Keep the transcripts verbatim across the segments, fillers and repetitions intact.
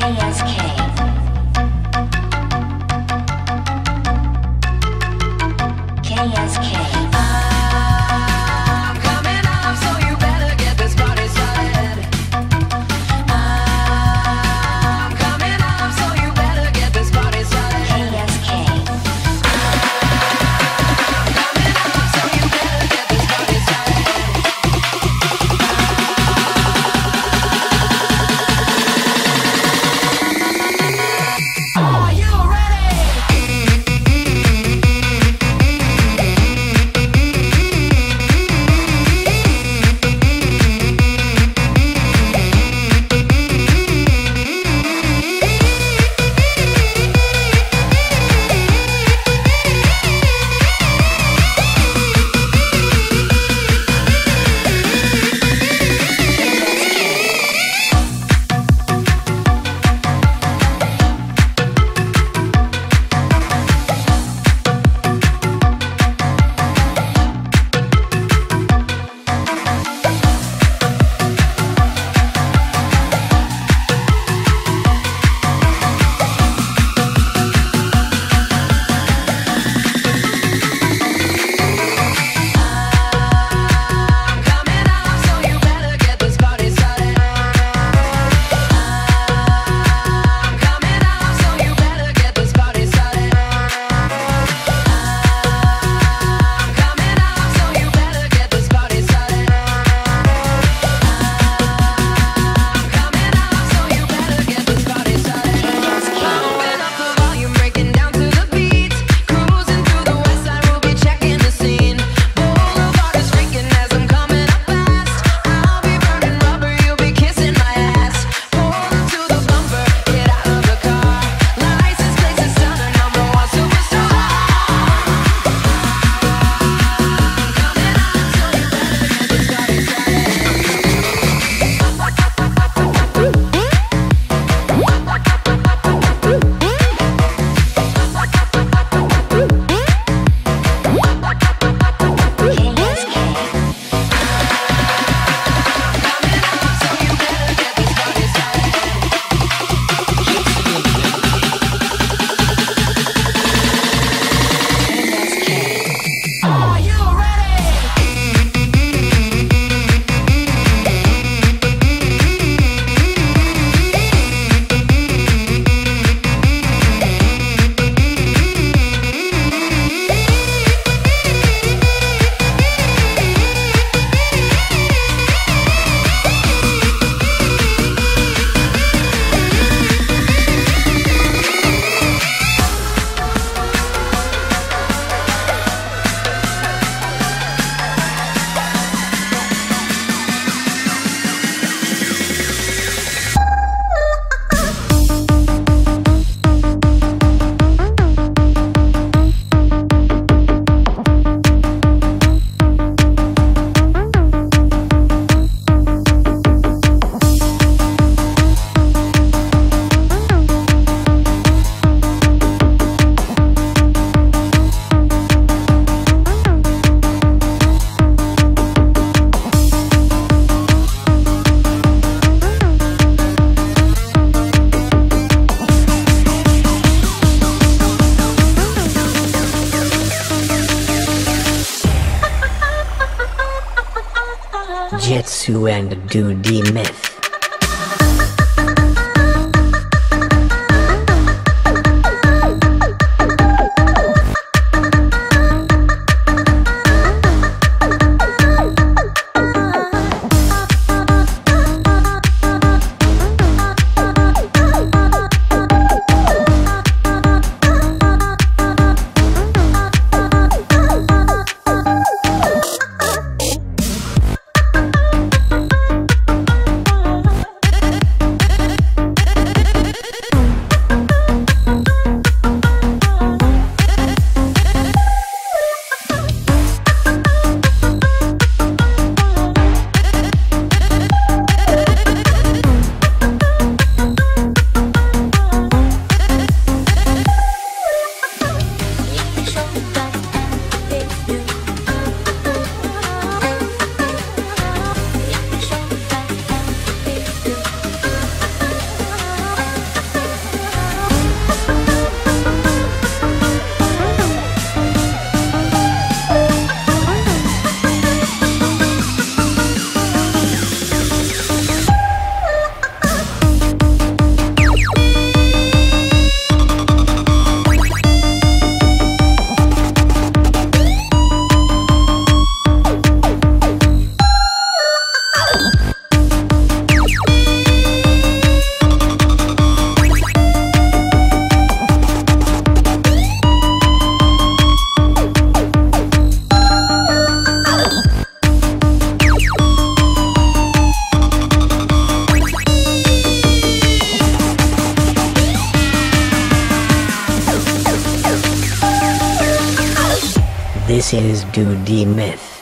K S K K S K. Jetsu and Doody Myth. This is to demyth.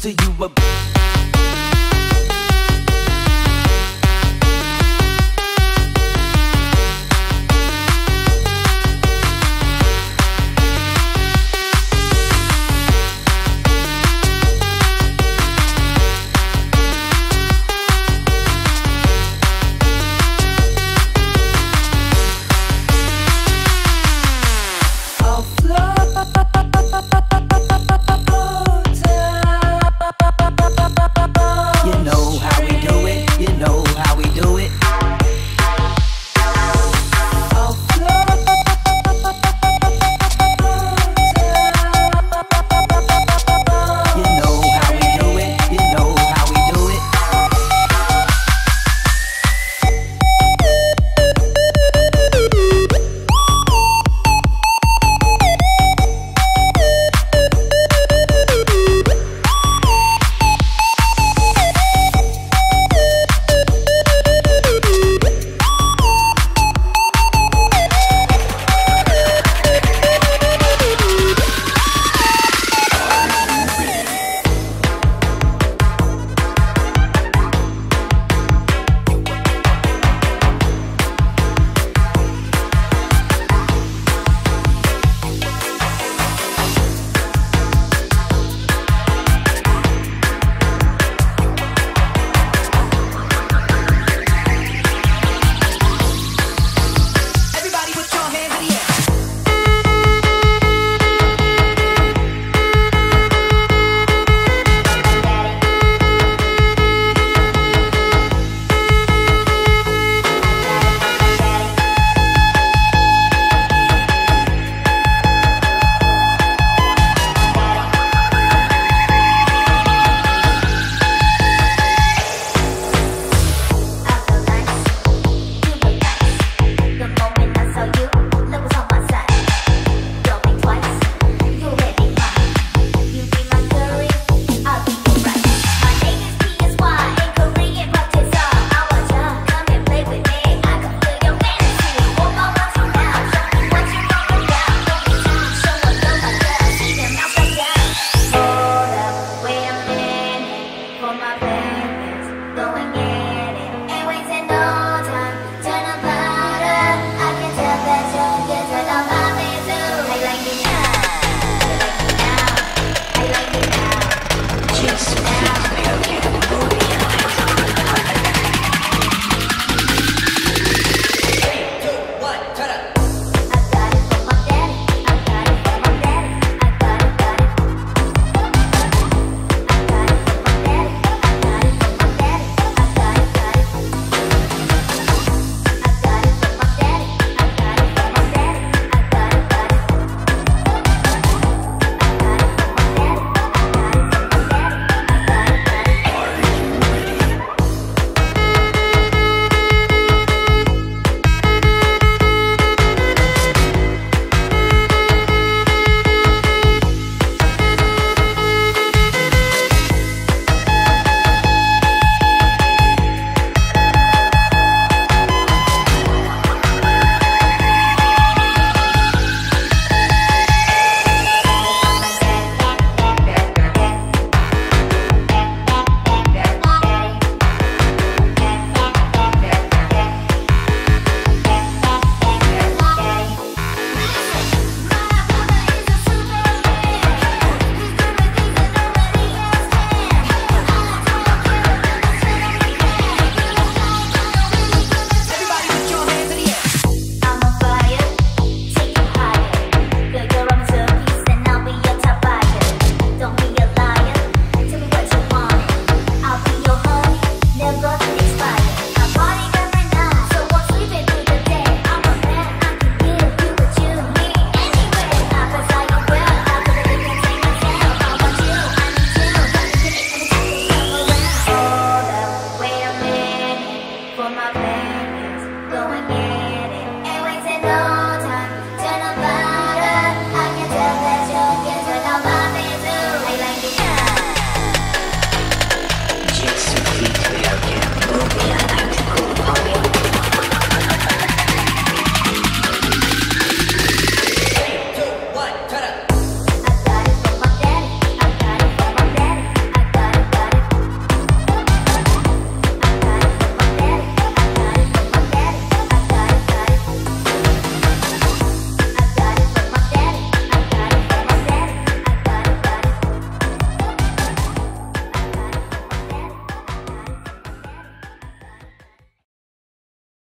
To you a